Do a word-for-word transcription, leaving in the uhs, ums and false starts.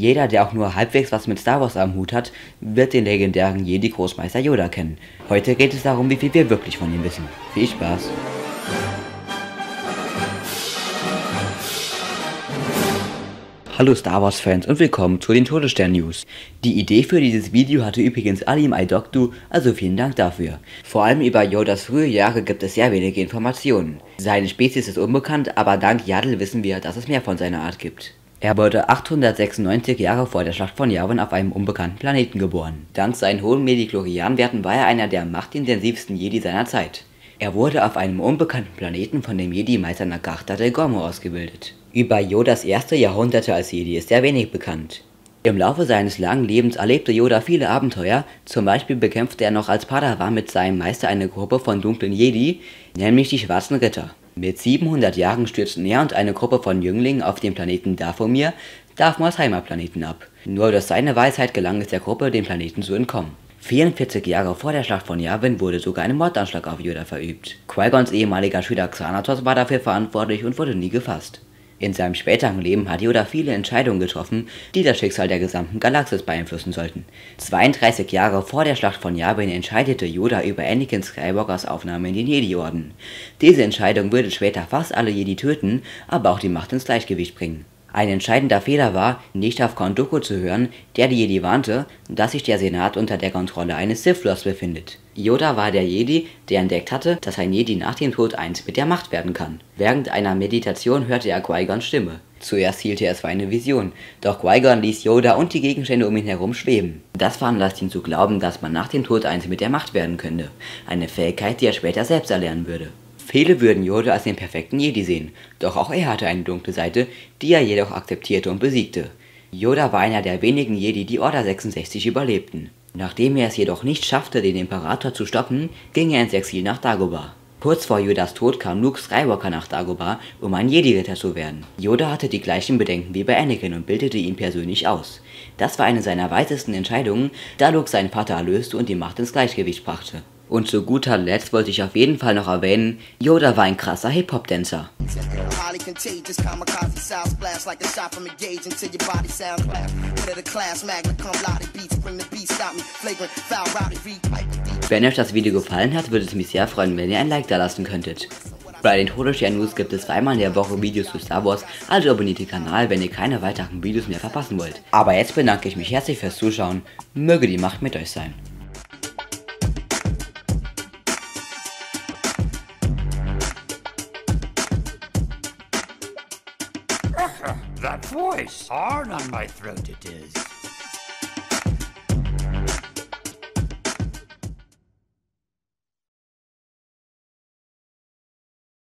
Jeder, der auch nur halbwegs was mit Star Wars am Hut hat, wird den legendären Jedi-Großmeister Yoda kennen. Heute geht es darum, wie viel wir wirklich von ihm wissen. Viel Spaß! Hallo Star Wars Fans und willkommen zu den Todesstern News. Die Idee für dieses Video hatte übrigens Ali im Aydoktu, also vielen Dank dafür. Vor allem über Yodas frühe Jahre gibt es sehr wenige Informationen. Seine Spezies ist unbekannt, aber dank Yaddle wissen wir, dass es mehr von seiner Art gibt. Er wurde achthundertsechsundneunzig Jahre vor der Schlacht von Yavin auf einem unbekannten Planeten geboren. Dank seinen hohen Medichlorian-Werten war er einer der machtintensivsten Jedi seiner Zeit. Er wurde auf einem unbekannten Planeten von dem Jedi-Meister Nagarta de Gormo ausgebildet. Über Yodas erste Jahrhunderte als Jedi ist sehr wenig bekannt. Im Laufe seines langen Lebens erlebte Yoda viele Abenteuer, zum Beispiel bekämpfte er noch als Padawan mit seinem Meister eine Gruppe von dunklen Jedi, nämlich die Schwarzen Ritter. Mit siebenhundert Jahren stürzten er und eine Gruppe von Jünglingen auf dem Planeten Daphomir, Daphmos Heimatplaneten, ab. Nur durch seine Weisheit gelang es der Gruppe, dem Planeten zu entkommen. vierundvierzig Jahre vor der Schlacht von Yavin wurde sogar ein Mordanschlag auf Yoda verübt. Qui-Gons ehemaliger Schüler Xanatos war dafür verantwortlich und wurde nie gefasst. In seinem späteren Leben hat Yoda viele Entscheidungen getroffen, die das Schicksal der gesamten Galaxis beeinflussen sollten. zweiunddreißig Jahre vor der Schlacht von Yavin entscheidete Yoda über Anakin Skywalkers Aufnahme in den Jedi-Orden. Diese Entscheidung würde später fast alle Jedi töten, aber auch die Macht ins Gleichgewicht bringen. Ein entscheidender Fehler war, nicht auf Count Dooku zu hören, der die Jedi warnte, dass sich der Senat unter der Kontrolle eines Sith-Lords befindet. Yoda war der Jedi, der entdeckt hatte, dass ein Jedi nach dem Tod eins mit der Macht werden kann. Während einer Meditation hörte er Qui-Gons Stimme. Zuerst hielt er es für eine Vision, doch Qui-Gon ließ Yoda und die Gegenstände um ihn herum schweben. Das veranlasst ihn zu glauben, dass man nach dem Tod eins mit der Macht werden könnte, eine Fähigkeit, die er später selbst erlernen würde. Viele würden Yoda als den perfekten Jedi sehen, doch auch er hatte eine dunkle Seite, die er jedoch akzeptierte und besiegte. Yoda war einer der wenigen Jedi, die Order sechsundsechzig überlebten. Nachdem er es jedoch nicht schaffte, den Imperator zu stoppen, ging er ins Exil nach Dagobah. Kurz vor Yodas Tod kam Luke Skywalker nach Dagobah, um ein Jedi-Ritter zu werden. Yoda hatte die gleichen Bedenken wie bei Anakin und bildete ihn persönlich aus. Das war eine seiner weisesten Entscheidungen, da Luke seinen Vater erlöste und die Macht ins Gleichgewicht brachte. Und zu guter Letzt wollte ich auf jeden Fall noch erwähnen, Yoda war ein krasser Hip-Hop-Tänzer. Wenn euch das Video gefallen hat, würde es mich sehr freuen, wenn ihr ein Like da lassen könntet. Bei den Todesstern News gibt es zweimal in der Woche Videos zu Star Wars, also abonniert den Kanal, wenn ihr keine weiteren Videos mehr verpassen wollt. Aber jetzt bedanke ich mich herzlich fürs Zuschauen, möge die Macht mit euch sein. That voice, hard on my throat it is.